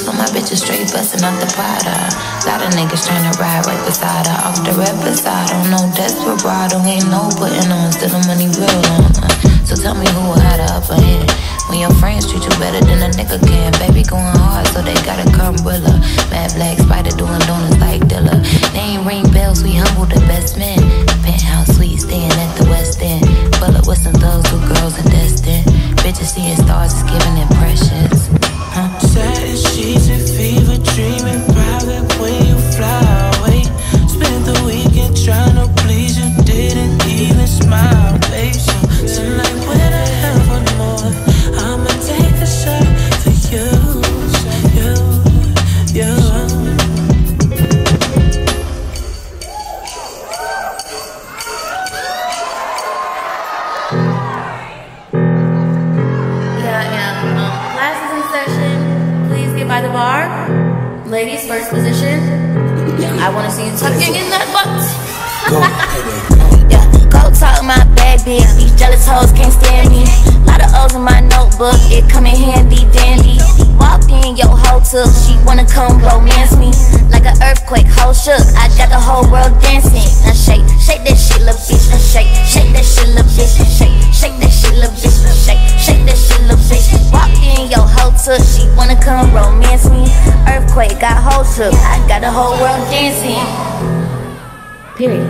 That's for my bitches straight bustin' out the Prada. Lot of niggas tryna ride right beside her. Off the red beside, don't know Desperado. Ain't no putting on, still the money real on her. So tell me who had her upper hand. When your friends treat you better than a nigga can. Baby going hard, so they got a umbrella. Mad black spider doing donuts like Dilla. They ain't ring bells, we humble the best men. Penthouse suite, staying at the West End. Pull up with some thugs, two girls and destined. Bitches seeing stars, just giving impressions. Satin sheets and fever dreaming, private when you fly away. Spent the weekend trying to please you, didn't even smile, babe. So tonight when I have one more, I'ma take a shot for you, you. By the bar, ladies first position. I wanna see you tucking in that butt. Yeah, go talk my bad bitch. These jealous hoes can't stand me. Lot of O's in my notebook, it come in handy dandy. Walked in your hoe took, she wanna come romance me. Like an earthquake, hoe shook. I got the whole world dancing. Now shake, shake that shit, little bitch. Now shake, shake that shit, little bitch. Shake, shake that shit, little bitch. Shake, shake that shit, little bitch. Walked in your hoe took, she wanna come romance me. Earthquake, got hoe shook. I got the whole world dancing. Period.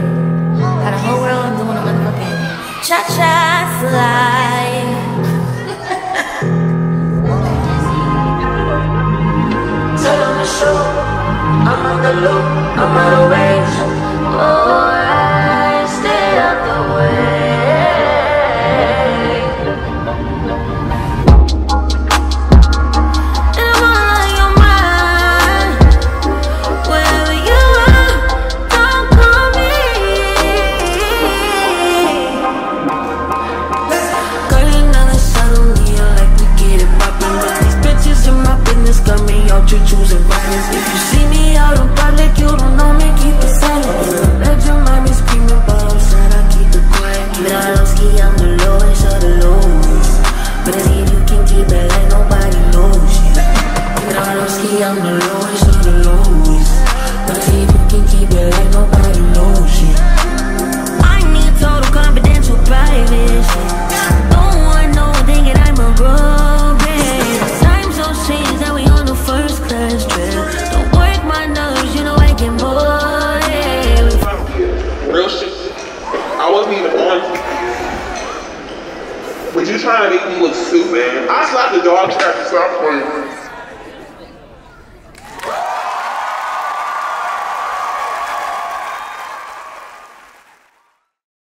Got the whole world doing a motherfucking cha cha slide. I'm on the loop, I'm on the range. Oh, I stay out the way. And I'm all on your mind. Wherever you are, don't call me. Girl, you know it's on me, I like to get it poppin'. But these bitches in my business got me out to choose and violence. If you see me out in public, you don't know me, keep it silent. Let your mind be screaming, but outside I keep it quiet. Mira low ski, I'm the lowest of the lowest. But I see if you can keep it like nobody knows. Mira low ski, I'm the lowest of the lowest. But I see if you can keep it like nobody knows. I need total confidential privacy. Don't want no one thinking I'm a robin'. Time's so changed that we on the first class trip. Would you trying to make me look stupid? I slapped the dog track to stop for you.